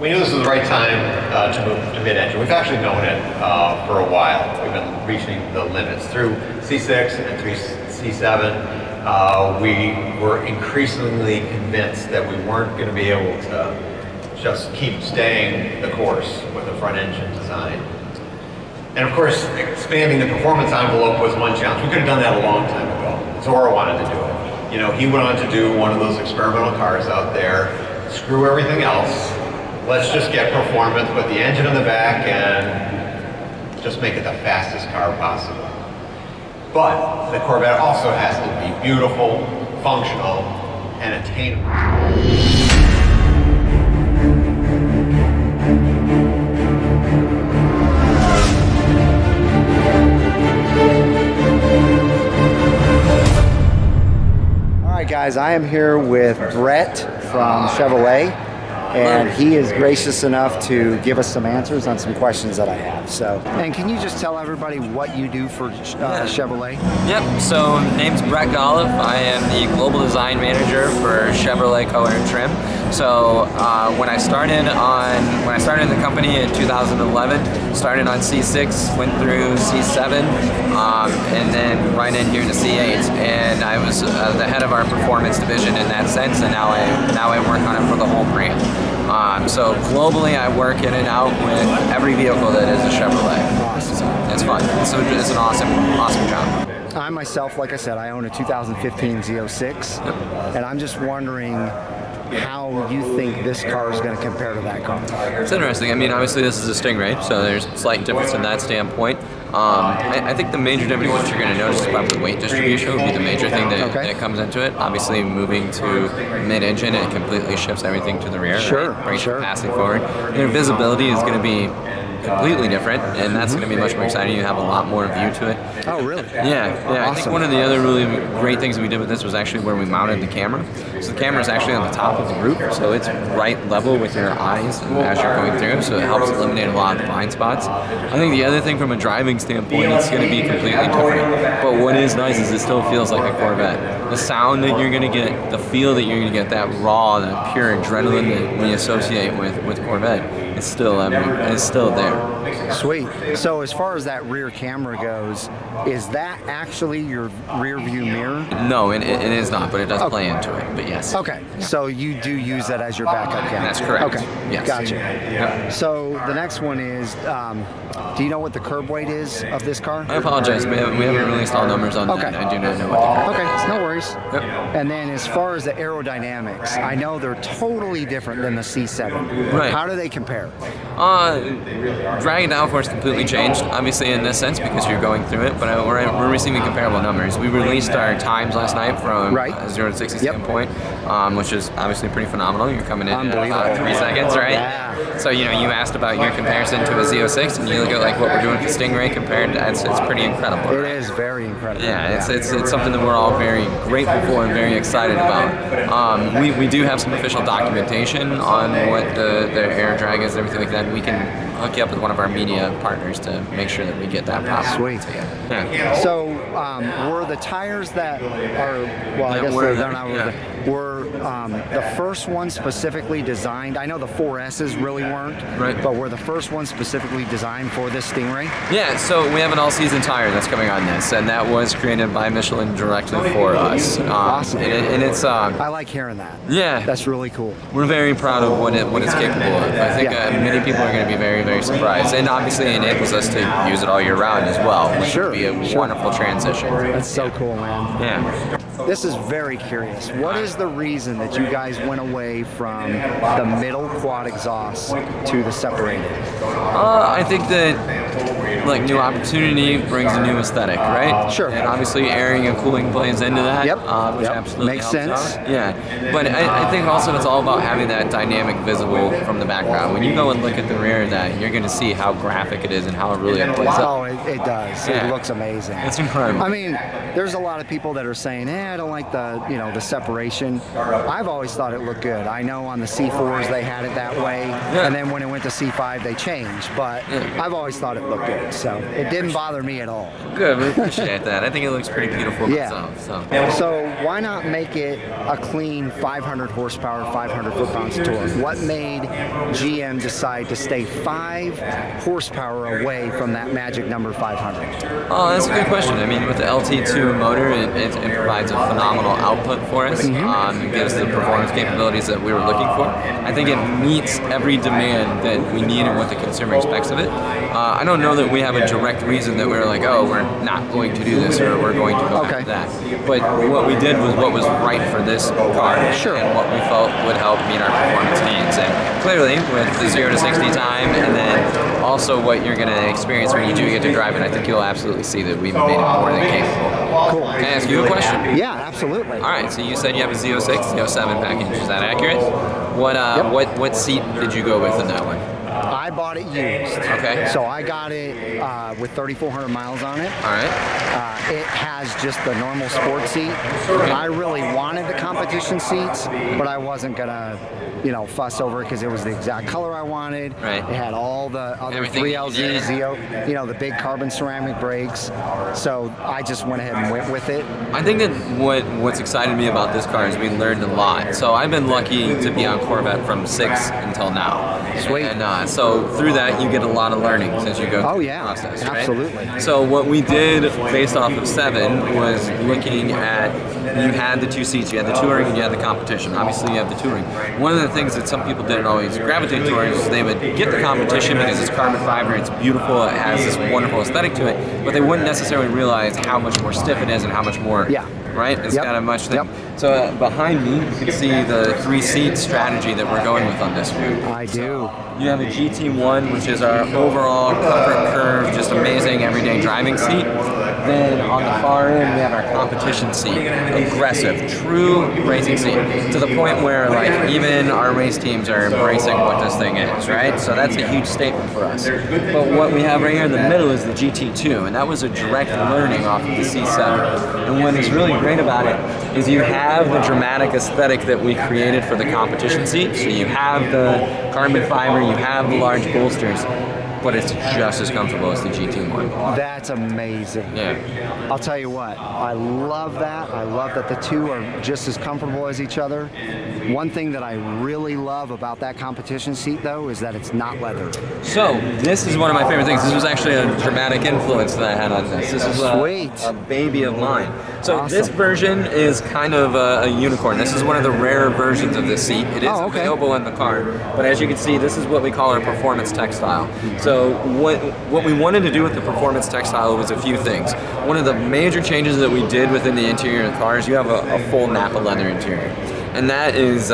We knew this was the right time to move to mid-engine. We've actually known it for a while. We've been reaching the limits. Through C6 and through C7, we were increasingly convinced that we weren't going to be able to just keep staying the course with the front engine design. And of course, expanding the performance envelope was one challenge. We could have done that a long time ago. Zora wanted to do it. You know, he went on to do one of those experimental cars out there, screw everything else, let's just get performance with the engine in the back and just make it the fastest car possible. But the Corvette also has to be beautiful, functional, and attainable. Guys, I am here with Brett from Chevrolet, and he is gracious enough to give us some answers on some questions that I have. So, and can you just tell everybody what you do for Chevrolet? Yep. So, my name's Brett Golliff. I am the global design manager for Chevrolet Co-Owner Trim. So, when I started in the company in 2011, started on C6, went through C7, and then right in here to C8, and I was the head of our performance division in that sense, and now I work on it for the whole brand. So globally, I work in and out with every vehicle that is a Chevrolet. So it's fun. It's an awesome job. I myself, like I said, I own a 2015 Z06, yep. And I'm just wondering how you think this car is going to compare to that car. It's interesting. I mean, obviously this is a Stingray, so there's a slight difference in that standpoint. I think the major difference that you're going to notice is probably weight distribution would be the major thing that, that comes into it. Obviously, moving to mid-engine, it completely shifts everything to the rear. Sure, right? Brings capacity forward. Your visibility is going to be completely different, and that's going to be much more exciting. You have a lot more view to it. Oh, really? Yeah. Awesome. I think one of the other really great things we did with this was actually where we mounted the camera. So the camera is actually on the top of the roof, so it's right level with your eyes as you're going through, so it helps eliminate a lot of the blind spots. I think the other thing from a driving standpoint, it's going to be completely different. But what is nice is it still feels like a Corvette. The sound that you're going to get, the feel that you're going to get, that raw, that pure adrenaline that we associate with Corvette, it's still there. Sweet. So as far as that rear camera goes, is that actually your rear view mirror? No, it is not, but it does play into it, but yes. Okay, so you do use that as your backup camera? That's correct. Okay, yes. Gotcha. Yep. So the next one is, do you know what the curb weight is of this car? I apologize, we haven't released all numbers on that. I do not know what the curb weight is. Okay, no worries. Yep. And then as far as the aerodynamics, I know they're totally different than the C7. Right. How do they compare? Drag and downforce completely changed, obviously in this sense because you're going through it, but we're receiving comparable numbers. We released our times last night from 0 to 60 standpoint, which is obviously pretty phenomenal. You're coming in about 3 seconds, right? Yeah. So, you know, you asked about your comparison to a Z06, and you look at like what we're doing with the Stingray compared to it's pretty incredible. It is very incredible. Yeah, it's something that we're all very grateful for and very excited about. We do have some official documentation on what the air drag is and everything like that. We can hook you up with one of our media partners to make sure that we get that pop. Sweet. Yeah. So were the tires that are, well, I guess they're not, were the first ones specifically designed? I know the 4S's really weren't, right, but were the first ones specifically designed for this Stingray? Yeah, so we have an all-season tire that's coming on this, and that was created by Michelin directly for us. Awesome. And it's... I like hearing that. Yeah. That's really cool. We're very proud of what it's capable of. I think many people are going to be very, very surprised, and obviously it enables us to use it all year round as well, which would be a wonderful transition. That's so cool, man. Yeah. This is very curious. What is the reason that you guys went away from the middle quad exhaust to the separated? I think that like new opportunity brings a new aesthetic, right? Sure. And obviously airing and cooling plays into that, which absolutely makes sense. Yeah, but I think also it's all about having that dynamic visible from the background. When you go and look at the rear of that, you're going to see how graphic it is and how it really plays out. Oh, it does. Yeah. It looks amazing. It's incredible. I mean, there's a lot of people that are saying, I don't like the, you know, the separation. I've always thought it looked good. I know on the C4s they had it that way, and then when it went to C5 they changed, but I've always thought it looked good, so it didn't bother me at all. Good, we appreciate that. I think it looks pretty beautiful myself. So why not make it a clean 500 horsepower, 500 foot-pounds of torque? What made GM decide to stay 5 horsepower away from that magic number 500? Oh, that's a good question. I mean, with the LT2 motor, it provides a phenomenal output for us. It gives the performance capabilities that we were looking for. I think it meets every demand that we need and what the consumer expects of it. I don't know that we have a direct reason that we're like, oh, we're not going to do this or we're going to go after that. But what we did was what was right for this car and what we felt would help meet our performance needs. And clearly, with the 0 to 60 time, and then also what you're going to experience when you do get to drive it, I think you'll absolutely see that we've made it more than capable. Cool. Can I ask you a question? Yeah, absolutely. All right, so you said you have a Z06, Z07 package. Is that accurate? What seat did you go with in that one? I bought it used. Okay. So I got it with 3,400 miles on it. All right. It has just the normal sports seat. Okay. I really wanted the competition seats, but I wasn't gonna, you know, fuss over it because it was the exact color I wanted. Right. It had all the other 3LZ, you know, the big carbon ceramic brakes. So I just went ahead and went with it. I think that what's excited me about this car is we learned a lot. So I've been lucky to be on Corvette from 6 until now. Sweet. And so through that, you get a lot of learning as you go through the process, right? Absolutely. So what we did based off of 7 was looking at, you had the 2 seats, you had the touring and you had the competition. Obviously you have the touring. One of the things that some people didn't always gravitate towards is they would get the competition because it's carbon fiber, it's beautiful, it has this wonderful aesthetic to it, but they wouldn't necessarily realize how much more stiff it is and how much more, right? It's got a much thing. So behind me, you can see the 3-seat strategy that we're going with on this route. I do. You have a GT1, which is our overall comfort curve, just amazing everyday driving seat. Then on the far end, we have our competition seat, aggressive, true racing seat, to the point where like even our race teams are embracing what this thing is, right? So that's a huge statement for us. But what we have right here in the middle is the GT2, and that was a direct learning off of the C7. And what is really great about it is you have the dramatic aesthetic that we created for the competition seat. So you have the carbon fiber, you have the large bolsters, but it's just as comfortable as the GT1. That's amazing. Yeah. I'll tell you what, I love that. I love that the 2 are just as comfortable as each other. One thing that I really love about that competition seat, though, is that it's not leather. So, this is one of my favorite things. This was actually a dramatic influence that I had on this. This is a baby of mine. So, this version is kind of a unicorn. This is one of the rarer versions of this seat. It is available in the car, but as you can see, this is what we call our performance textile. So what we wanted to do with the performance textile was a few things. One of the major changes that we did within the interior of the car is you have a full Napa leather interior. And that is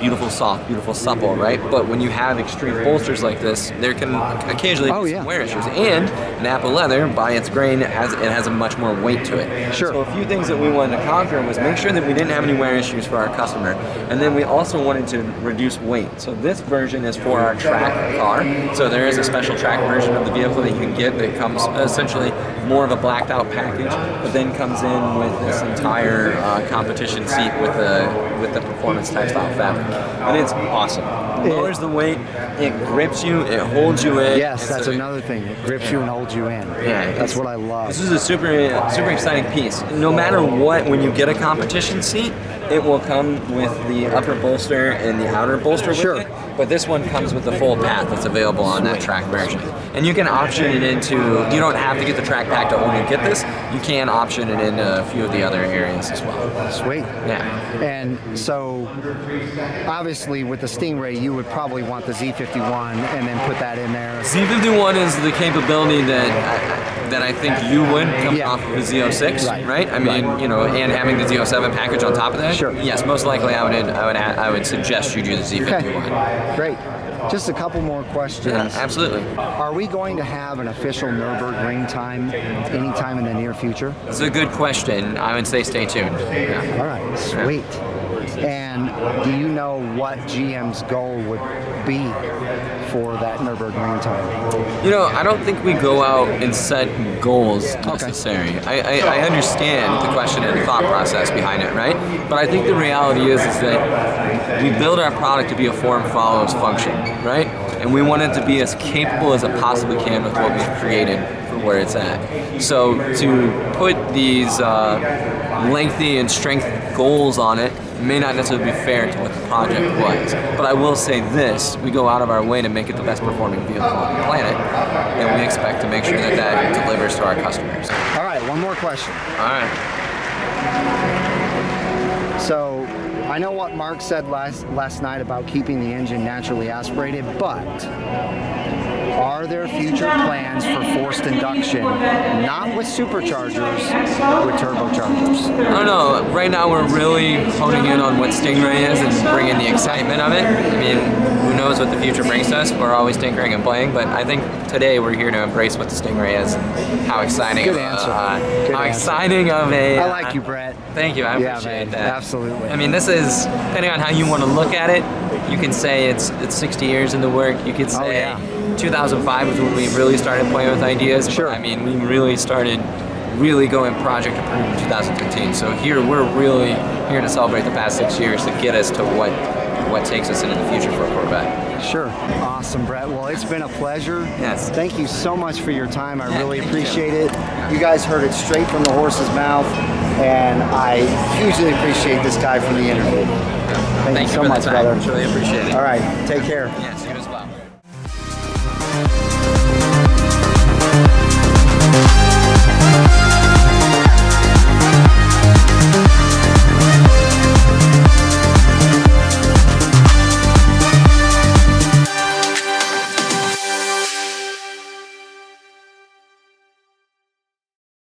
beautiful soft, beautiful supple, right? But when you have extreme bolsters like this, there can occasionally be some wear issues. And Napa leather, by its grain, it has a much more weight to it. Sure. So a few things that we wanted to conquer was make sure that we didn't have any wear issues for our customer. And then we also wanted to reduce weight. So this version is for our track car. So there is a special track version of the vehicle that you can get that comes essentially more of a blacked out package, but then comes in with this entire competition seat with the performance textile fabric. And it's awesome. It lowers the weight, it grips you, it holds you in. Yes, that's another thing. It grips you and holds you in. Yeah, that's what I love. This is a super exciting piece. No matter what, when you get a competition seat, it will come with the upper bolster and the outer bolster with it, but this one comes with the full path that's available on that track version. And you can option it into, you don't have to get the track pack to only get this, you can option it in a few of the other areas as well. Sweet. Yeah. And so, obviously with the Stingray, you would probably want the Z51 and then put that in there. Z51 is the capability that I think you would come off of a Z06, right? I mean, you know, and having the Z07 package on top of that. Sure. Yes, most likely I would suggest you do the Z51. Okay. Great. Just a couple more questions. Yeah, absolutely. Are we going to have an official Nürburgring time anytime in the near future? That's a good question. I would say stay tuned. Yeah. All right. Sweet. And 1, do you know what GM's goal would be for that Nürburgring time? You know, I don't think we go out and set goals necessary. Okay. I understand the question and the thought process behind it, right? But I think the reality is that we build our product to be a form follows function, right? And we want it to be as capable as it possibly can with what we've created for where it's at. So to put these lengthy and strength goals on it may not necessarily be fair to what the project was. But I will say this, we go out of our way to make it the best performing vehicle on the planet, and we expect to make sure that that delivers to our customers. All right, one more question. All right. So, I know what Mark said last night about keeping the engine naturally aspirated, but are there future plans for forced induction, not with superchargers, with turbochargers? I don't know. Right now we're really honing in on what Stingray is and bringing the excitement of it. I mean, who knows what the future brings us. We're always tinkering and playing, but I think today we're here to embrace what the Stingray is and how exciting. Good answer. How exciting of a... I like you, Brett. Thank you. I appreciate that. Absolutely. I mean, this is, depending on how you want to look at it, you can say it's 60 years in the work. You could say 2005 was when we really started playing with ideas. Sure. I mean, we really started going project approved in 2013. So here, we're really here to celebrate the past 6 years to get us to what takes us into the future for a Corvette. Sure. Awesome, Brett. Well, it's been a pleasure. Yes. Thank you so much for your time. I really appreciate it. You guys heard it straight from the horse's mouth, and I hugely appreciate this guy for the interview. Thank you so much, brother. I really appreciate it. All right. Take care. Yes, you as well.